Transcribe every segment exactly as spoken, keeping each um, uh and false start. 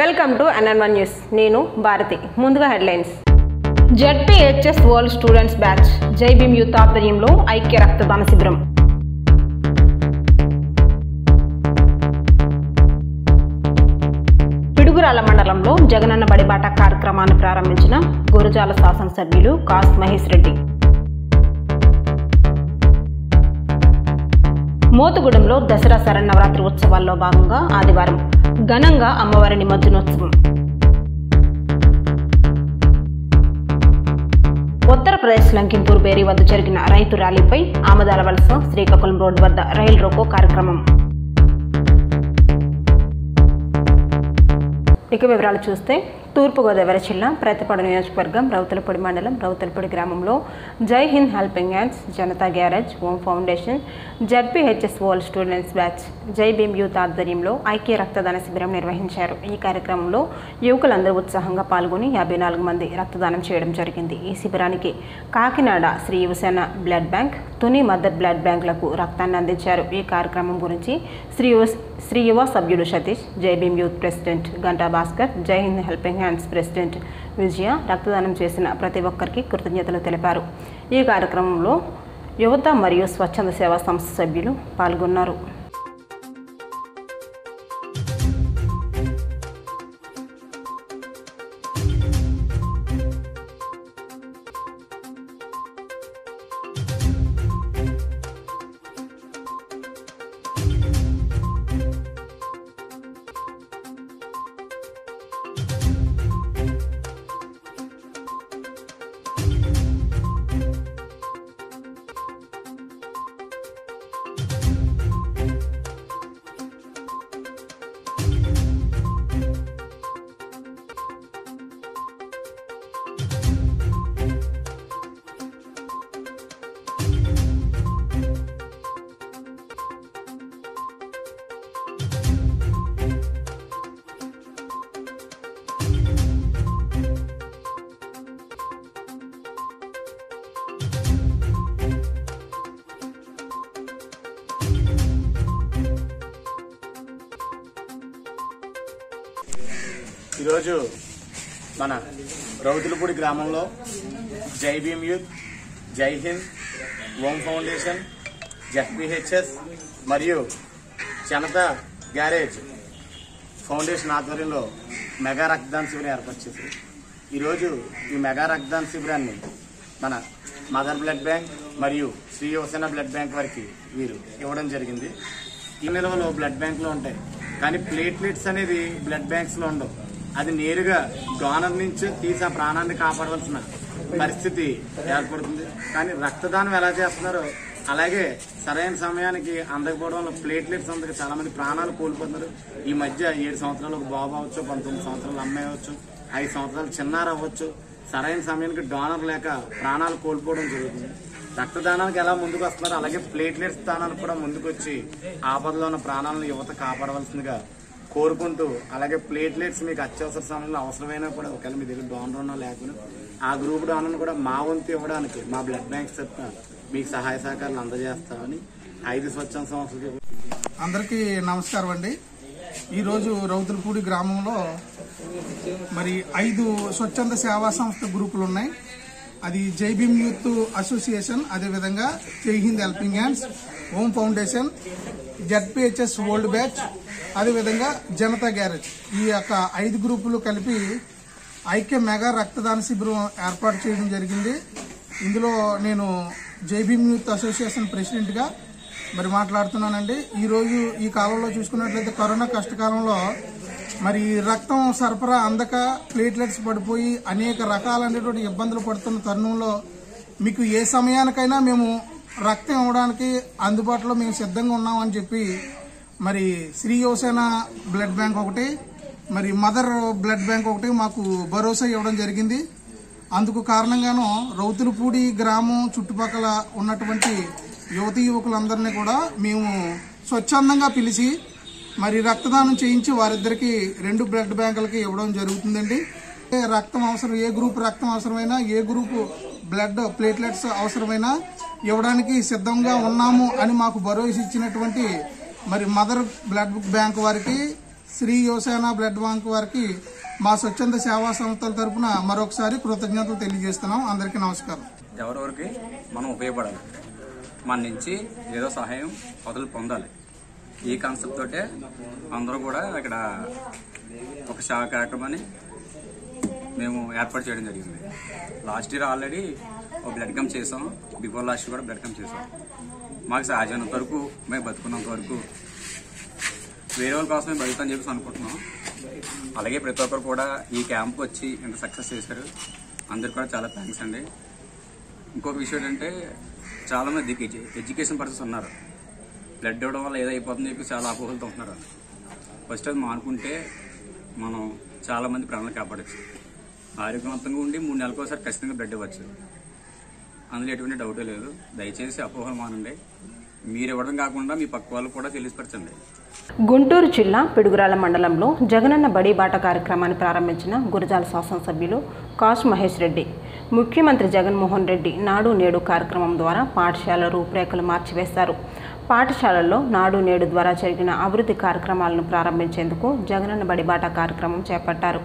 Welcome to N N one news. నేను భారతి. ముందుగా headlines. ZPHS world students batch Jai Bhim youth ఆధ్వర్యంలో ఐ కే రక్తదాన శిబిరం. పెడుగురాల మండలంలో జగనన్న బడి బాట కార్యక్రమాన్ని ప్రారంభించిన గురజాల శాసనసభ్యులు కాసు మహేష్ రెడ్డి. మోతుగూడెంలో దసరా శరణ్ నవరాత్రి ఉత్సవాల్లో భాగంగా ఆదివారం ఘనంగా అమ్మవారి నిమజ్జనోత్సవం. ఉత్తరప్రదేశ్ లఖింపూర్ బేరీ వద్ద జరిగిన రైతు ర్యాలీపై ఆమదాల వలస శ్రీకాకుళం రోడ్డు వద్ద రైల్ రోకో కార్యక్రమం. ఇక వివరాలు చూస్తే, తూర్పుగోదావరి జిల్లా ప్రతిపాడు నియోజకవర్గం రౌతులపూడి మండలం రౌతులపూడి గ్రామంలో Jai Hind helping hands, Janata garage, home foundation, ZPHS world students batch Jai Bhim youth ఆధ్వర్యంలో ఐ కే రక్తదాన శిబిరం నిర్వహించారు. ఈ కార్యక్రమంలో యువకులందరూ ఉత్సాహంగా పాల్గొని యాభై నాలుగు మంది రక్తదానం చేయడం జరిగింది. ఈ శిబిరానికి Kakinada Sri Hasan blood bank, Tuni mother blood బ్యాంకులకు రక్తాన్ని అందించారు. ఈ కార్యక్రమం గురించి శ్రీ శ్రీ యువ సభ్యుడు Satish, Jai Bhim youth president Ganta Bhaskar, Jai Hind helping hands president Vijaya రక్తదానం చేసిన ప్రతి ఒక్కరికి కృతజ్ఞతలు తెలిపారు. ఈ కార్యక్రమంలో యువత మరియు స్వచ్ఛంద సేవా సంస్థ సభ్యులు పాల్గొన్నారు. ఈరోజు మన రౌతులపూడి గ్రామంలో జై భీమ్ యూత్, జై హింద్, హోమ్ ఫౌండేషన్, జెడ్పీహెచ్ఎస్ మరియు జనతా గ్యారేజ్ ఫౌండేషన్ ఆధ్వర్యంలో మెగా రక్తదాన శిబిరం ఏర్పాటు చేశారు. ఈరోజు ఈ మెగా రక్తదాన శిబిరాన్ని మన మదర్ బ్లడ్ బ్యాంక్ మరియు శ్రీ హసన్ బ్లడ్ బ్యాంక్ వారికి వీరు ఇవ్వడం జరిగింది. ఈ నిల్వలు బ్లడ్ బ్యాంక్లో ఉంటాయి, కానీ ప్లేట్లెట్స్ అనేది బ్లడ్ బ్యాంక్స్లో ఉండవు. అది నేరుగా డోనర్ నుంచి తీసి ఆ ప్రాణాన్ని కాపాడవలసిన పరిస్థితి ఏర్పడుతుంది. కానీ రక్తదానం ఎలా చేస్తున్నారో అలాగే సరైన సమయానికి అందకపోవడం వల్ల ప్లేట్లెట్స్ అందరికీ చాలా మంది ప్రాణాలు కోల్పోతున్నారు. ఈ మధ్య ఏడు సంవత్సరాలు ఒక బాబు అవ్వచ్చు, పంతొమ్మిది సంవత్సరాలు అమ్మాయి అవ్వచ్చు, ఐదు సంవత్సరాలు చిన్నారు అవ్వచ్చు. సరైన సమయానికి డోనర్ లేక ప్రాణాలు కోల్పోవడం జరుగుతుంది. రక్తదానానికి ఎలా ముందుకు వస్తున్నారో అలాగే ప్లేట్లెట్స్ దానానికి కూడా ముందుకు వచ్చి ఆపదలో ఉన్న ప్రాణాలను యువత కాపాడవలసిందిగా కోరుకుంటూ, అలాగే ప్లేట్లెట్స్ మీకు అత్యవసర సమయంలో అవసరమైనా కూడా ఒకవేళ మీ దగ్గర డోనర్ ఉన్నా లేకుండా ఆ గ్రూప్ డోనర్ను కూడా మా వంతు ఇవ్వడానికి మా బ్లడ్ బ్యాంక్ తరఫున మీకు సహాయ సహకారాలు అందజేస్తామని ఐదు స్వచ్ఛంద సంస్థలకి. అందరికీ నమస్కారం అండి. ఈరోజు రౌతులపూడి గ్రామంలో మరి ఐదు స్వచ్ఛంద సేవా సంస్థ గ్రూపులు ఉన్నాయి. అది జై భీమ్ యూత్ అసోసియేషన్, అదేవిధంగా Jai Hind helping hands, home foundation, ZPHS world batch, అదేవిధంగా జనతా గ్యారేజ్. ఈ యొక్క ఐదు గ్రూపులు కలిపి ఐక్య మెగా రక్తదాన శిబిరం ఏర్పాటు చేయడం జరిగింది. ఇందులో నేను జై భీమ్ యూత్ అసోసియేషన్ ప్రెసిడెంట్గా మరి మాట్లాడుతున్నానండి. ఈరోజు ఈ కాలంలో చూసుకున్నట్లయితే కరోనా కష్టకాలంలో మరి రక్తం సరఫరా అందక ప్లేట్లెట్స్ పడిపోయి అనేక రకాలైనటువంటి ఇబ్బందులు పడుతున్న తరుణంలో మీకు ఏ సమయానికైనా మేము రక్తం ఇవ్వడానికి అందుబాటులో మేము సిద్ధంగా ఉన్నామని చెప్పి మరి శ్రీ హసన్ బ్లడ్ బ్యాంక్ ఒకటి, మరి మదర్ బ్లడ్ బ్యాంక్ ఒకటి మాకు భరోసా ఇవ్వడం జరిగింది. అందుకు కారణంగాను రౌతులపూడి గ్రామం చుట్టుపక్కల ఉన్నటువంటి యువతీ యువకులందరినీ కూడా మేము స్వచ్ఛందంగా పిలిచి మరి రక్తదానం చేయించి వారిద్దరికి రెండు బ్లడ్ బ్యాంకులకి ఇవ్వడం జరుగుతుందండి. రక్తం అవసరం, ఏ గ్రూప్ రక్తం అవసరమైనా, ఏ గ్రూపు బ్లడ్ ప్లేట్లెట్స్ అవసరమైనా ఇవ్వడానికి సిద్ధంగా ఉన్నాము అని మాకు భరోసా ఇచ్చినటువంటి మరి మదర్ బ్లడ్ బ్యాంక్ వారికి శ్రీ యోసేన బ్లడ్ బ్యాంక్ వారికి మా స్వచ్ఛంద సేవా సంస్థల తరఫున మరొకసారి కృతజ్ఞతలు తెలియజేస్తున్నాం. అందరికీ నమస్కారం. ఎవరెవరికి మనం ఉపయోగపడాలి, మన నుంచి ఏదో సహాయం మొదలు పొందాలి, ఈ కాన్సెప్ట్ తోటే అందరూ కూడా ఇక్కడ ఒక సేవ కార్యక్రమాన్ని మేము ఏర్పాటు చేయడం జరిగింది. లాస్ట్ ఇయర్ ఆల్రెడీ ఒక బ్లడ్ క్యాంప్ చేసాం, బిఫోర్ లాస్ట్ ఇయర్ కూడా బ్లడ్ క్యాంప్ చేసాం. మాకు సాధ్యమైనంత వరకు, మేము బతుకున్నంత వరకు వేరే వాళ్ళ కోసం మేము బతుకుతామని చెప్పేసి అనుకుంటున్నాం. అలాగే ప్రతి ఒక్కరు కూడా ఈ క్యాంప్ వచ్చి ఇంత సక్సెస్ చేశారు, అందరు కూడా చాలా థ్యాంక్స్ అండి. ఇంకొక విషయం ఏంటంటే, చాలామంది ఎడ్యుకేషన్ పర్సన్స్ ఉన్నారు, బ్లడ్ ఇవ్వడం వల్ల ఏదో అయిపోతుందని చెప్పి చాలా అపోహలతో ఉంటున్నారు. ఫస్ట్ అది మానుకుంటే మనం చాలామంది ప్రాణాలు కాపాడచ్చు, ఆరోగ్యవంతంగా ఉండి మూడు నెలలకు ఒకసారి ఖచ్చితంగా బ్లడ్ ఇవ్వచ్చు, అందులో ఎటువంటి డౌటే లేదు. దయచేసి అపోహలు మానండి, మీరు ఇవ్వడం కాకుండా మీ పక్క వాళ్ళు కూడా తెలియపరచండి. గుంటూరు జిల్లా పిడుగురాల మండలంలో జగనన్న బడి బాట కార్యక్రమాన్ని ప్రారంభించిన గురజాల శాసనసభ్యులు కాసు మహేష్ రెడ్డి, ముఖ్యమంత్రి జగన్మోహన్ రెడ్డి నాడు నేడు కార్యక్రమం ద్వారా పాఠశాల రూపురేఖలు మార్చివేశారు. పాఠశాలల్లో నాడు నేడు ద్వారా జరిగిన అభివృద్ధి కార్యక్రమాలను ప్రారంభించేందుకు జగనన్న బడి బాట కార్యక్రమం చేపట్టారు.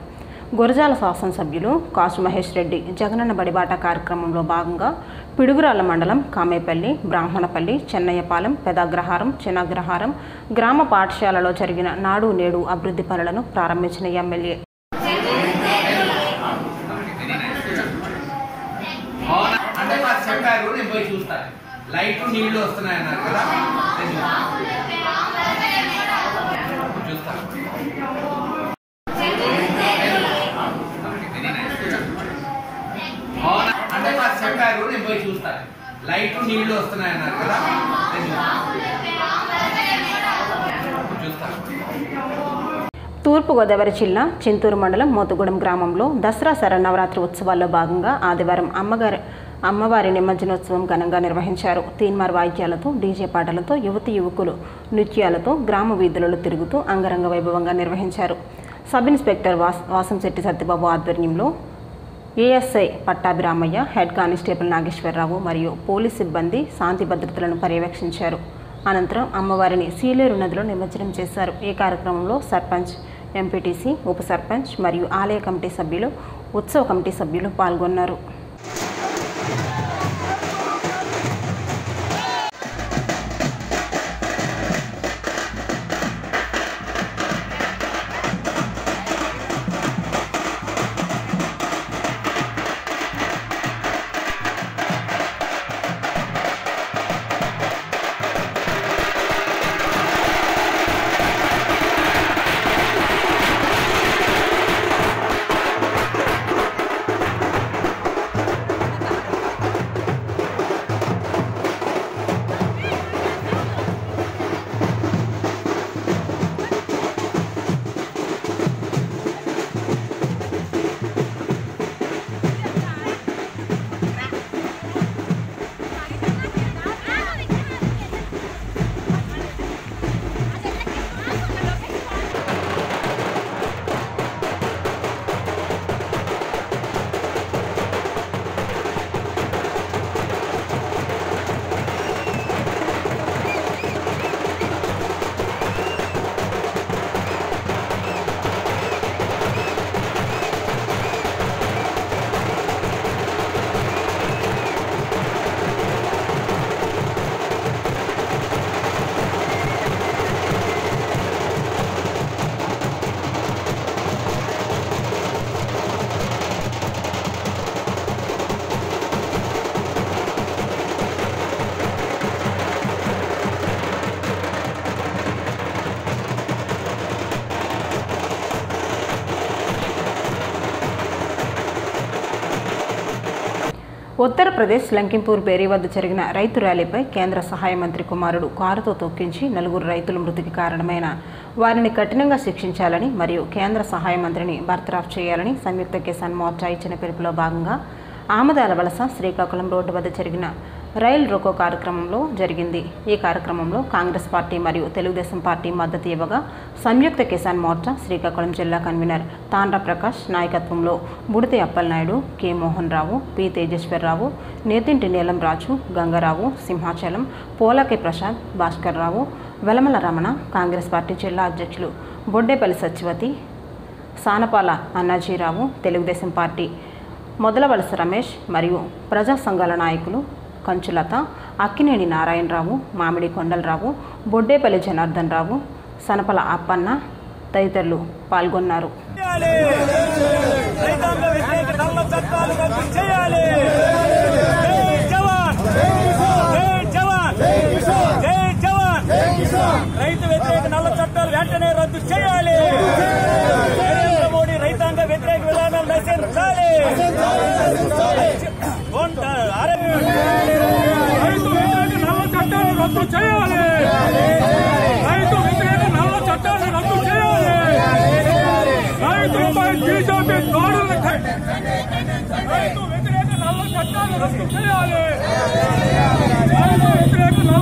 గురజాల శాసనసభ్యులు కాసు మహేష్ రెడ్డి జగనన్న బడి బాట కార్యక్రమంలో భాగంగా పిడుగురాల మండలం కామేపల్లి, బ్రాహ్మణపల్లి, చెన్నయ్యపాలెం, పెదాగ్రహారం, చిన్నగ్రహారం గ్రామ పాఠశాలలో జరిగిన నాడు నేడు అభివృద్ధి పనులను ప్రారంభించిన ఎమ్మెల్యే లైట్ నీళ్లు వస్తున్నాయన్నారు కదా, అంటే మాకు చెప్పారు, నేను పోయి చూస్తాను. లైట్ నీళ్లు వస్తున్నాయన్నారు కదా, చూస్తాను. తూర్పుగోదావరి జిల్లా చింతూరు మండలం మోతుగూడెం గ్రామంలో దసరా శరణ్ నవరాత్రి ఉత్సవాల్లో భాగంగా ఆదివారం అమ్మగారి అమ్మవారి నిమజ్జనోత్సవం ఘనంగా నిర్వహించారు. తీన్మార్ వాయిద్యాలతో, డీజే పాటలతో యువతి యువకులు నృత్యాలతో గ్రామ వీధులలో తిరుగుతూ అంగరంగ వైభవంగా నిర్వహించారు. సబ్ ఇన్స్పెక్టర్ వాసం సెట్టి సత్యబాబు ఆధ్వర్యంలో ASI Patta Bramayya, head constable Nageswara Rao మరియు పోలీస్ సిబ్బంది శాంతి భద్రతలను పర్యవేక్షించారు. అనంతరం అమ్మవారిని సీలేరు నదిలో నిమజ్జనం చేశారు. ఈ కార్యక్రమంలో సర్పంచ్, ఎంపీటీసీ, ఉప సర్పంచ్ మరియు ఆలయ కమిటీ సభ్యులు, ఉత్సవ కమిటీ సభ్యులు పాల్గొన్నారు. ఉత్తరప్రదేశ్ లఖింపూర్ బేరీ వద్ద జరిగిన రైతు ర్యాలీపై కేంద్ర సహాయ మంత్రి కుమారుడు కారుతో తొక్కించి నలుగురు రైతుల మృతికి కారణమైన వారిని కఠినంగా శిక్షించాలని మరియు కేంద్ర సహాయ మంత్రిని బర్తరాఫ్ చేయాలని సంయుక్త కిసాన్ మోర్చా ఇచ్చిన పిలుపులో భాగంగా ఆమదాల వలస శ్రీకాకుళం రోడ్డు వద్ద జరిగిన రైల్ రోకో కార్యక్రమంలో జరిగింది. ఈ కార్యక్రమంలో కాంగ్రెస్ పార్టీ మరియు తెలుగుదేశం పార్టీ మద్దతు ఇవ్వగా సంయుక్త కిసాన్ మోర్చా శ్రీకాకుళం జిల్లా కన్వీనర్ తాండా ప్రకాష్ నాయకత్వంలో Buditi Appal Naidu, K Mohan Rao, P Tejeswar Rao, Nethinti Neelam Raju, Gangarao, Simhachalam, Polake Prasad, Bhaskar Rao, Velamala Ramana, Congress party జిల్లా అధ్యక్షులు బొడ్డేపల్లి సత్యవతి, సానపాల అన్నాజీరావు, తెలుగుదేశం పార్టీ మొదలవలస రమేష్ మరియు ప్రజా సంఘాల నాయకులు కంచులత, అక్కినేని నారాయణరావు, మామిడి కొండలరావు, బొడ్డేపల్లి జనార్దన్ రావు, సనపల అప్పన్న తదితరులు పాల్గొన్నారు. రైతు వ్యతిరేక నల్ల చట్టాలు వెంటనే రద్దు చేయాలి. నరేంద్ర మోడీ రైతాంగ వ్యతిరేక విధానాలు నశించాలి. రైతు వ్యతిరేక నల్ల చట్టాలు రద్దు చేయాలి. రైతు వ్యతిరేక నల్ల చట్టాలు రద్దు చేయాలి. రైతులపై బీజేపీ దాడులను రైతు వ్యతిరేక నల్ల చట్టాలు రద్దు చేయాలి. రైతు వ్యతిరేక